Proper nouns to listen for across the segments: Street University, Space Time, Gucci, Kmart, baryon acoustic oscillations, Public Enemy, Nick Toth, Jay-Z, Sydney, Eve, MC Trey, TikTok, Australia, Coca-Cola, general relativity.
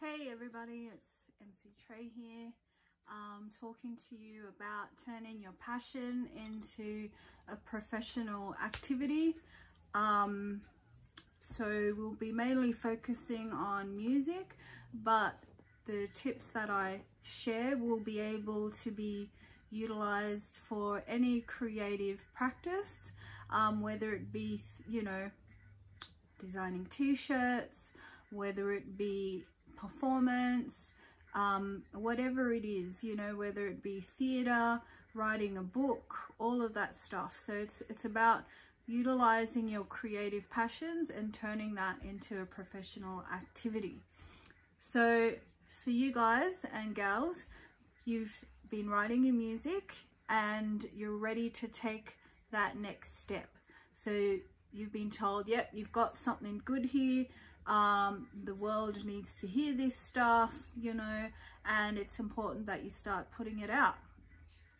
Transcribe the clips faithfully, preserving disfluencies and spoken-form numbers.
Hey everybody, it's M C Trey here, um, talking to you about turning your passion into a professional activity. Um, so we'll be mainly focusing on music, but the tips that I share will be able to be utilized for any creative practice, um, whether it be, you know, designing t-shirts, whether it be performance, um, whatever it is, you know, whether it be theatre, writing a book, all of that stuff. So it's, it's about utilising your creative passions and turning that into a professional activity. So for you guys and gals, you've been writing your music and you're ready to take that next step. So you've been told, yep, you've got something good here. Um, the world needs to hear this stuff, you know, and it's important that you start putting it out.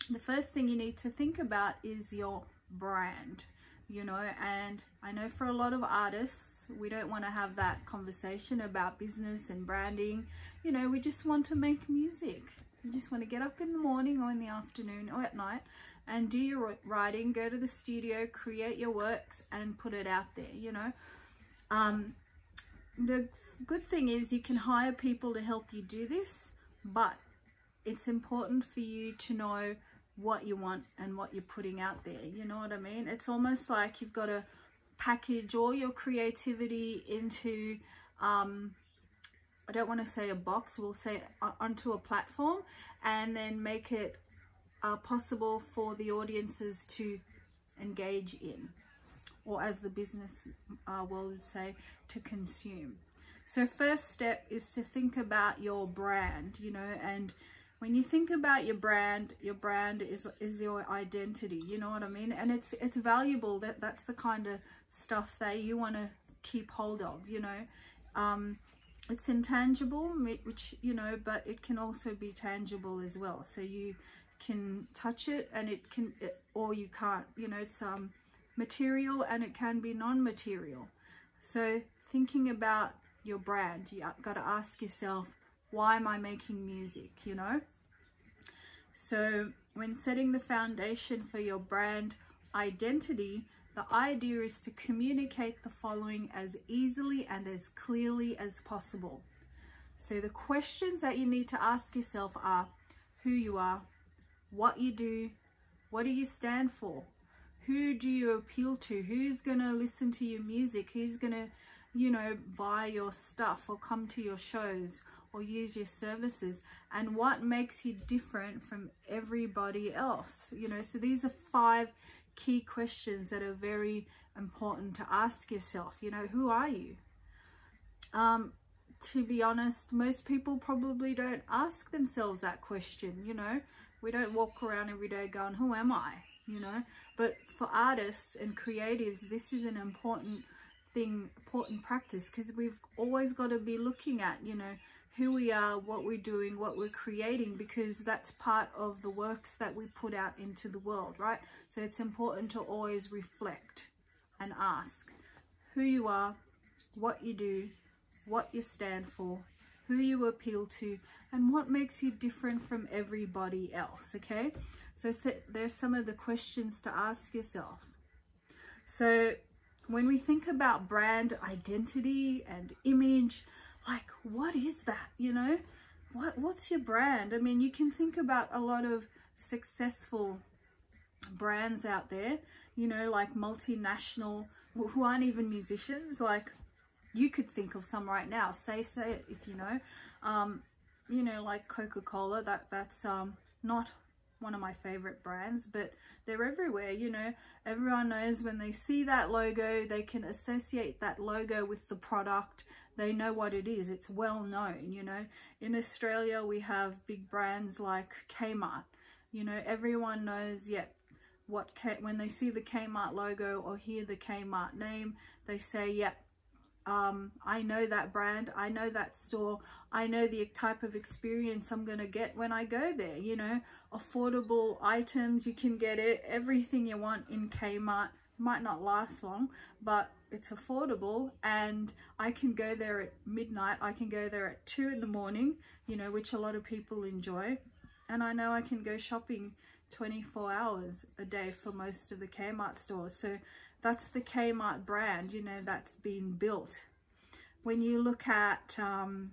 The first thing you need to think about is your brand, you know, and I know for a lot of artists, we don't want to have that conversation about business and branding. You know, we just want to make music. You just want to get up in the morning or in the afternoon or at night and do your writing, go to the studio, create your works and put it out there, you know. Um, The good thing is you can hire people to help you do this, but it's important for you to know what you want and what you're putting out there. You know what I mean? It's almost like you've got to package all your creativity into, um, I don't want to say a box, we'll say onto a platform, and then make it uh, possible for the audiences to engage in, or as the business uh, world would say, to consume. So first step is to think about your brand, you know, and when you think about your brand, your brand is, is your identity, you know what I mean? And it's, it's valuable, that that's the kind of stuff that you want to keep hold of, you know. Um, it's intangible, which, you know, but it can also be tangible as well. So you can touch it and it can, it, or you can't, you know, it's, um, material and it can be non-material. So thinking about your brand, you got to ask yourself, why am I making music, you know? So when setting the foundation for your brand identity, the idea is to communicate the following as easily and as clearly as possible. So the questions that you need to ask yourself are who you are, what you do, what do you stand for? Who do you appeal to? Who's going to listen to your music? Who's going to, you know, buy your stuff or come to your shows or use your services? And what makes you different from everybody else? You know, so these are five key questions that are very important to ask yourself. You know, who are you? Um, to be honest, most people probably don't ask themselves that question, you know. We don't walk around every day going, who am I? You know, but for artists and creatives, this is an important thing, important practice, because we've always got to be looking at, you know, who we are, what we're doing, what we're creating, because that's part of the works that we put out into the world, right? So it's important to always reflect and ask who you are, what you do, what you stand for, who you appeal to, and what makes you different from everybody else, okay? So, so there's some of the questions to ask yourself. So when we think about brand identity and image, like what is that, you know? What, what's your brand? I mean, you can think about a lot of successful brands out there, you know, like multinational, who aren't even musicians, like you could think of some right now, say, say it if you know, um, you know, like Coca-Cola, that, that's um, not one of my favorite brands, but they're everywhere, you know, everyone knows when they see that logo, they can associate that logo with the product, they know what it is, it's well known, you know. In Australia, we have big brands like Kmart, you know, everyone knows, yep, what, K when they see the Kmart logo or hear the Kmart name, they say, yep, Um, I know that brand, I know that store, I know the type of experience I'm going to get when I go there, you know, affordable items, you can get it, everything you want in Kmart, might not last long, but it's affordable, and I can go there at midnight, I can go there at two in the morning, you know, which a lot of people enjoy. And I know I can go shopping twenty-four hours a day for most of the Kmart stores. So that's the Kmart brand, you know, that's been built. When you look at, um,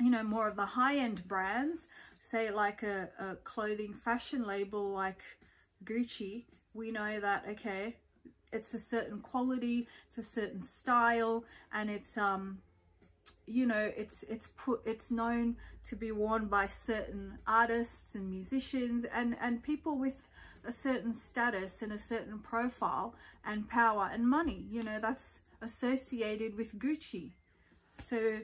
you know, more of the high-end brands, say like a, a clothing fashion label like Gucci, we know that, okay, it's a certain quality, it's a certain style, and it's, um, you know, it's, it's put, it's known to be worn by certain artists and musicians and, and people with a certain status and a certain profile and power and money, you know, that's associated with Gucci. So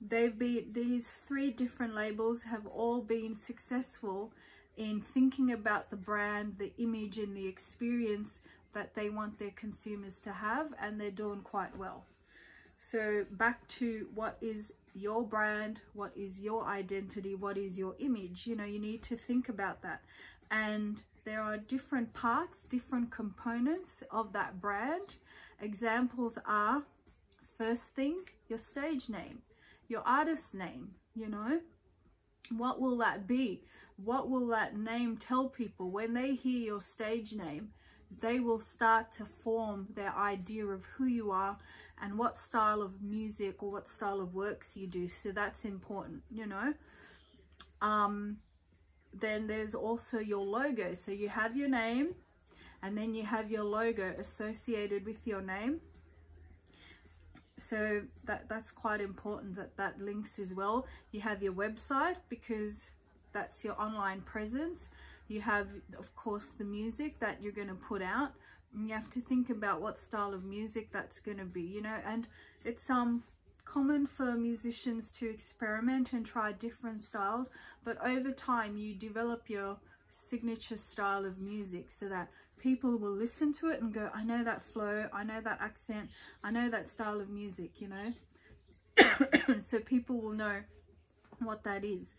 they've been, these three different labels have all been successful in thinking about the brand, the image and the experience that they want their consumers to have, and they're doing quite well. So back to what is your brand, what is your identity, what is your image? You know, you need to think about that. And there are different parts, different components of that brand. Examples are, first thing, your stage name, your artist name, you know, what will that be? What will that name tell people? When they hear your stage name, they will start to form their idea of who you are and what style of music or what style of works you do. So that's important, you know. Um, then there's also your logo. So you have your name, and then you have your logo associated with your name. So that, that's quite important that that links as well. You have your website, because that's your online presence. You have, of course, the music that you're going to put out. And you have to think about what style of music that's going to be, you know, and it's um common for musicians to experiment and try different styles. But over time, you develop your signature style of music so that people will listen to it and go, I know that flow, I know that accent, I know that style of music, you know. So people will know what that is.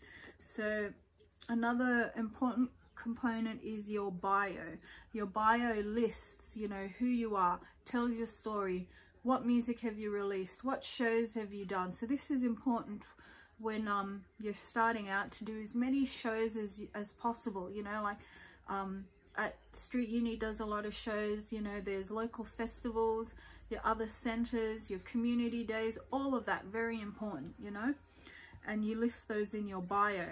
So another important component is your bio. Your bio lists, you know, who you are, tells your story, what music have you released, what shows have you done. So this is important when um, you're starting out, to do as many shows as, as possible, you know, like um, at Street Uni does a lot of shows, you know, there's local festivals, your other centres, your community days, all of that, very important, you know, and you list those in your bio.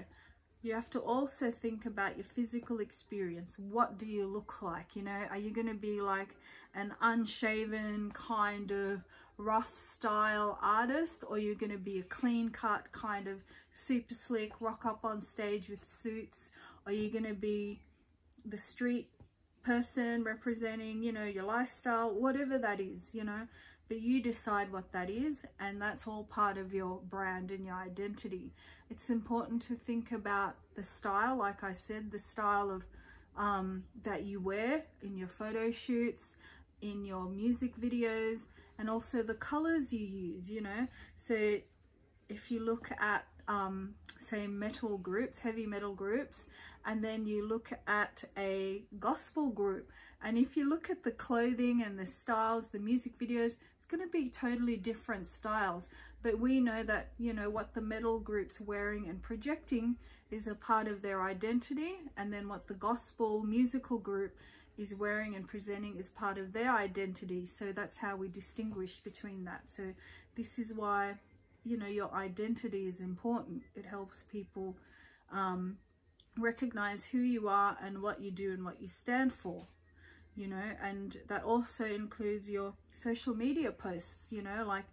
You have to also think about your physical experience. What do you look like? You know, are you going to be like an unshaven kind of rough style artist, or you're going to be a clean cut kind of super slick, rock up on stage with suits? Are you going to be the street person representing, you know, your lifestyle, whatever that is, you know, but you decide what that is, and that's all part of your brand and your identity. It's important to think about the style, like I said, the style of um, that you wear in your photo shoots, in your music videos, and also the colors you use, you know. So if you look at, um, say, metal groups, heavy metal groups, and then you look at a gospel group, and if you look at the clothing and the styles, the music videos, it's going to be totally different styles. But we know that, you know, what the metal group's wearing and projecting is a part of their identity, and then what the gospel musical group is wearing and presenting is part of their identity. So that's how we distinguish between that. So this is why, you know, your identity is important. It helps people um, recognize who you are and what you do and what you stand for, you know. And that also includes your social media posts, you know, like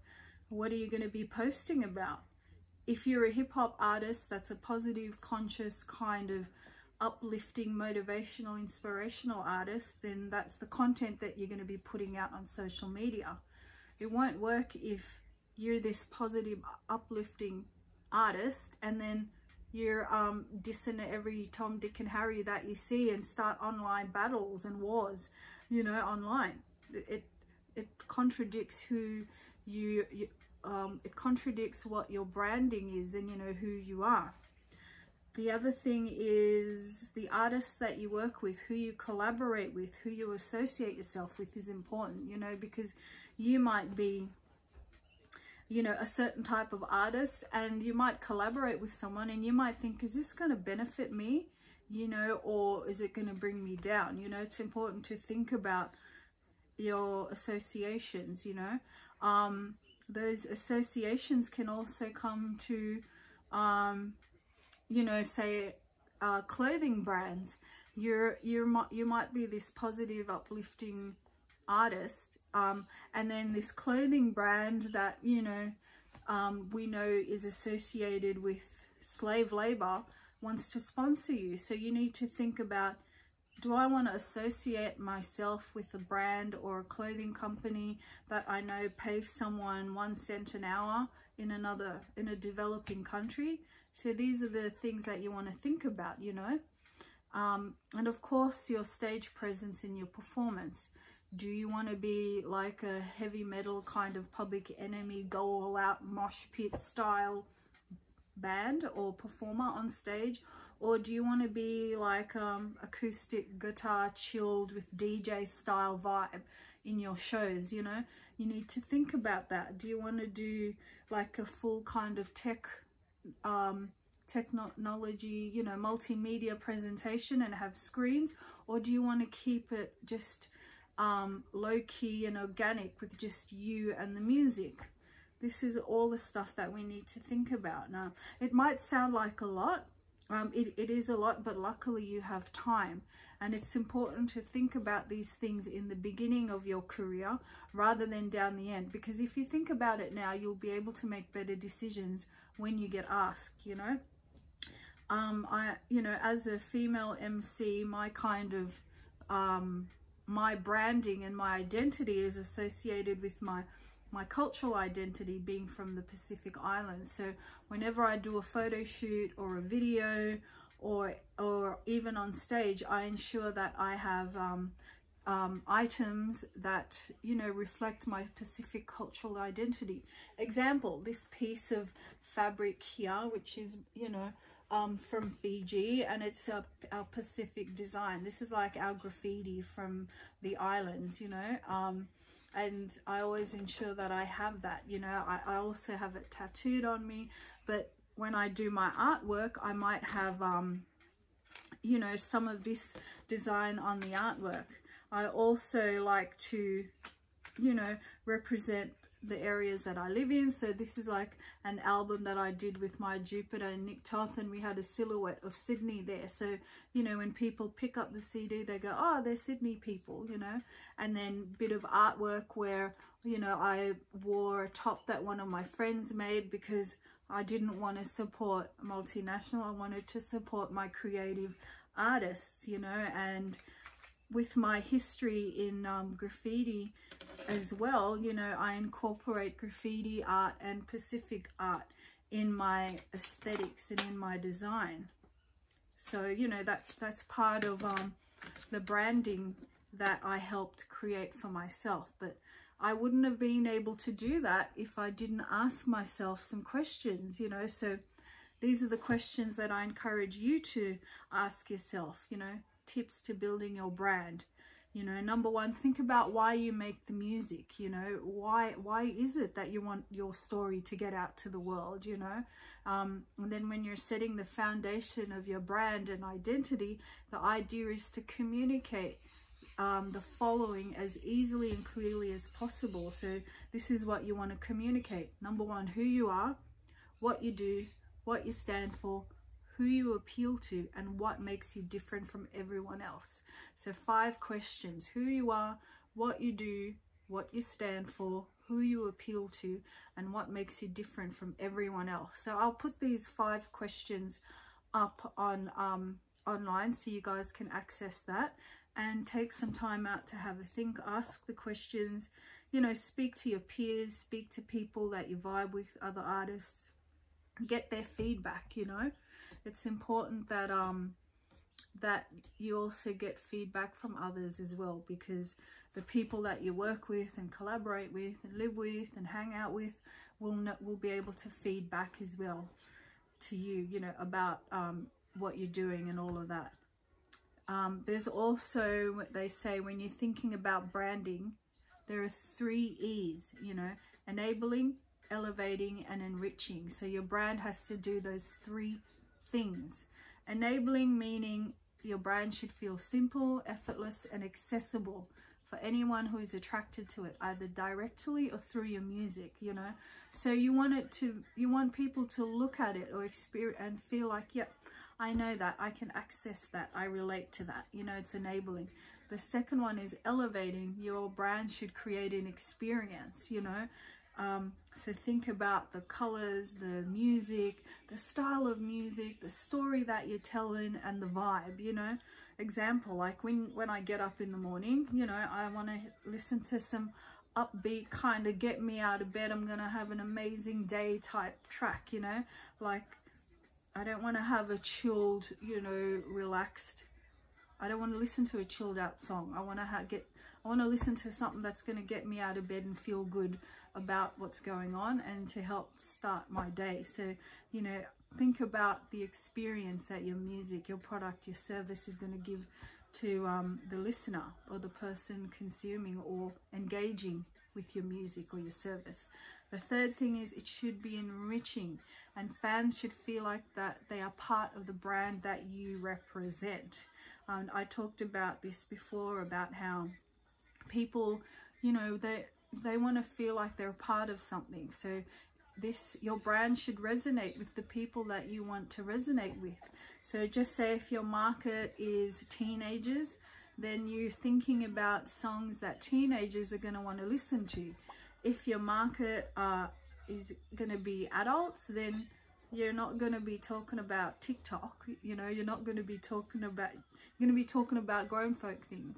what are you going to be posting about? If you're a hip-hop artist, that's a positive, conscious, kind of uplifting, motivational, inspirational artist, then that's the content that you're going to be putting out on social media. It won't work if you're this positive, uplifting artist and then you're um, dissing every Tom, Dick and Harry that you see and start online battles and wars, you know, online. It it contradicts who you, you um, it contradicts what your branding is and, you know, who you are. The other thing is the artists that you work with, who you collaborate with, who you associate yourself with is important, you know, because you might be, you know, a certain type of artist, and you might collaborate with someone and you might think, is this going to benefit me, you know, or is it going to bring me down? You know, it's important to think about your associations, you know. Um, those associations can also come to, um, you know, say uh, clothing brands. You're, you're, you might be this positive, uplifting artist, um, and then this clothing brand that, you know, um, we know is associated with slave labor wants to sponsor you. So you need to think about, do I want to associate myself with a brand or a clothing company that I know pays someone one cent an hour in another, in a developing country? So these are the things that you want to think about, you know. Um, and of course, your stage presence and your performance. Do you want to be like a heavy metal kind of Public Enemy, go all out mosh pit style band or performer on stage? Or do you want to be like um, acoustic guitar chilled with D J style vibe in your shows, you know? You need to think about that. Do you want to do like a full kind of tech, um, technology, you know, multimedia presentation and have screens? Or do you want to keep it just Um, low-key and organic with just you and the music? This is all the stuff that we need to think about. Now, it might sound like a lot, um, it, it is a lot, but luckily you have time. And it's important to think about these things in the beginning of your career rather than down the end, because if you think about it now, you'll be able to make better decisions when you get asked, you know. Um, I, you know, as a female M C, my kind of um, my branding and my identity is associated with my my cultural identity being from the Pacific Islands. So whenever I do a photo shoot or a video or or even on stage, I ensure that I have um, um, items that, you know, reflect my Pacific cultural identity. Example, this piece of fabric here, which is, you know, Um, from Fiji, and it's a, our Pacific design. This is like our graffiti from the islands, you know, um, and I always ensure that I have that, you know. I, I also have it tattooed on me, but when I do my artwork, I might have, um, you know, some of this design on the artwork. I also like to, you know, represent the areas that I live in. So this is like an album that I did with my Jupiter and Nick Toth, and we had a silhouette of Sydney there. So, you know, when people pick up the C D, they go, oh, they're Sydney people, you know. And then bit of artwork where, you know, I wore a top that one of my friends made because I didn't want to support multinational. I wanted to support my creative artists, you know. And with my history in um, graffiti as well, you know, I incorporate graffiti art and Pacific art in my aesthetics and in my design. So, you know, that's that's part of um, the branding that I helped create for myself. But I wouldn't have been able to do that if I didn't ask myself some questions, you know. So these are the questions that I encourage you to ask yourself, you know. Tips to building your brand. You know, number one, think about why you make the music. You know, why why is it that you want your story to get out to the world, you know? Um, and then when you're setting the foundation of your brand and identity, the idea is to communicate um, the following as easily and clearly as possible. So this is what you want to communicate. Number one, who you are, what you do, what you stand for, who you appeal to, and what makes you different from everyone else. So five questions: who you are, what you do, what you stand for, who you appeal to, and what makes you different from everyone else. So I'll put these five questions up on um, online so you guys can access that and take some time out to have a think, ask the questions, you know, speak to your peers, speak to people that you vibe with, other artists, get their feedback, you know. It's important that um that you also get feedback from others as well, because the people that you work with and collaborate with and live with and hang out with will not will be able to feed back as well to you, you know, about um what you're doing and all of that. Um there's also what they say when you're thinking about branding, There are three E's, you know, enabling, elevating, and enriching. So your brand has to do those three things. Enabling meaning your brand should feel simple, effortless, and accessible for anyone who is attracted to it, either directly or through your music, you know. So you want it to, you want people to look at it or experience and feel like, yep, I know that, I can access that, I relate to that, you know, it's enabling. The second one is elevating. Your brand should create an experience, you know. Um, so think about the colors, the music, the style of music, the story that you're telling, and the vibe, you know. Example, like when, when I get up in the morning, you know, I want to listen to some upbeat kind of get me out of bed, I'm going to have an amazing day type track, you know. Like, I don't want to have a chilled, you know, relaxed, I don't want to listen to a chilled out song. I want to ha get, I want to listen to something that's going to get me out of bed and feel good about what's going on and to help start my day. So, you know, think about the experience that your music, your product, your service is going to give to um, the listener or the person consuming or engaging with your music or your service. The third thing is it should be enriching, and fans should feel like that they are part of the brand that you represent. And um, I talked about this before about how people, you know, they they want to feel like they're a part of something. So this, your brand should resonate with the people that you want to resonate with. So just say if your market is teenagers, then you're thinking about songs that teenagers are going to want to listen to. If your market uh, is going to be adults, then you're not going to be talking about TikTok, you know, you're not going to be talking about, you're going to be talking about grown folk things.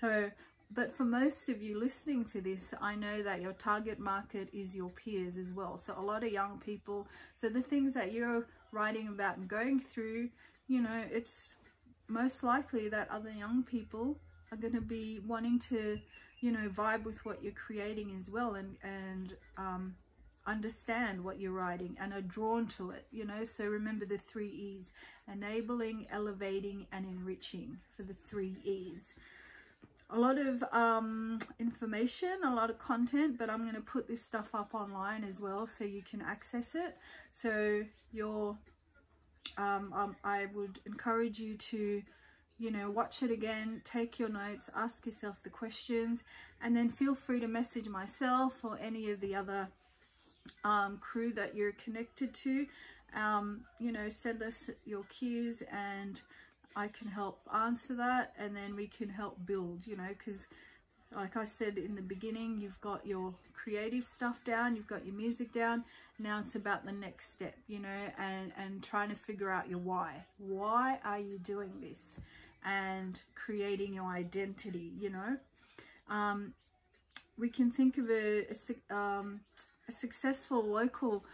So, but for most of you listening to this, I know that your target market is your peers as well. So a lot of young people. So the things that you're writing about and going through, you know, it's most likely that other young people are going to be wanting to, you know, vibe with what you're creating as well, and, and um, understand what you're writing and are drawn to it, you know. So remember the three E's, enabling, elevating, and enriching for the three E's. A lot of um, information, a lot of content, but I'm going to put this stuff up online as well so you can access it. So your, um, um, I would encourage you to, you know, watch it again, take your notes, ask yourself the questions, and then feel free to message myself or any of the other um, crew that you're connected to. Um, you know, send us your cues and I can help answer that, and then we can help build, you know, because like I said in the beginning, you've got your creative stuff down, you've got your music down. Now it's about the next step, you know, and, and trying to figure out your why. Why are you doing this? And creating your identity, you know. Um, we can think of a, a, um, a successful local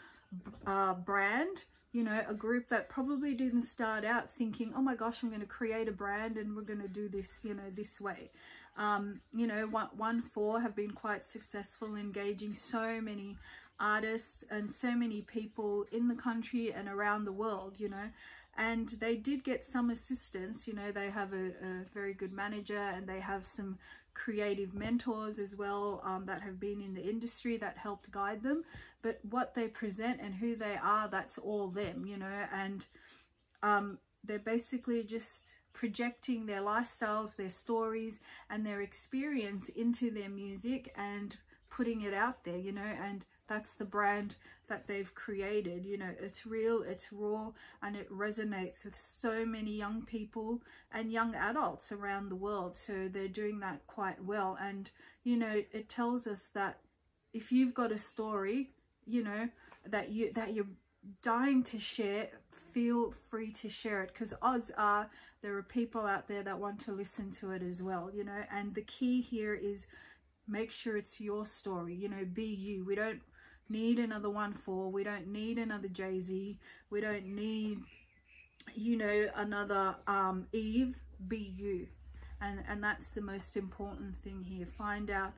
uh, brand, you know, a group that probably didn't start out thinking, oh my gosh, I'm going to create a brand and we're going to do this, you know, this way. Um, you know, one, one, four have been quite successful, engaging so many artists and so many people in the country and around the world, you know, and they did get some assistance. You know, they have a, a very good manager, and they have some creative mentors as well um, that have been in the industry that helped guide them. But what they present and who they are, that's all them, you know, and um, they're basically just projecting their lifestyles, their stories, and their experience into their music and putting it out there, you know, and that's the brand that they've created. You know, it's real, it's raw, and it resonates with so many young people and young adults around the world. So they're doing that quite well. And, you know, it tells us that if you've got a story, you know, that, you, that you're dying to share, feel free to share it, because odds are there are people out there that want to listen to it as well, you know. And the key here is make sure it's your story, you know, be you. We don't need another one for, we don't need another Jay-Z, we don't need, you know, another um Eve. Be you, and and that's the most important thing here. Find out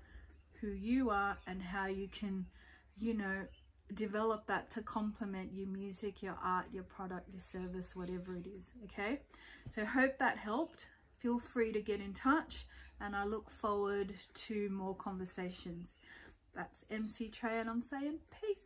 who you are and how you can, you know, develop that to complement your music, your art, your product, your service, whatever it is. Okay, so hope that helped. Feel free to get in touch. and I look forward to more conversations. That's M C Trey and I'm saying peace.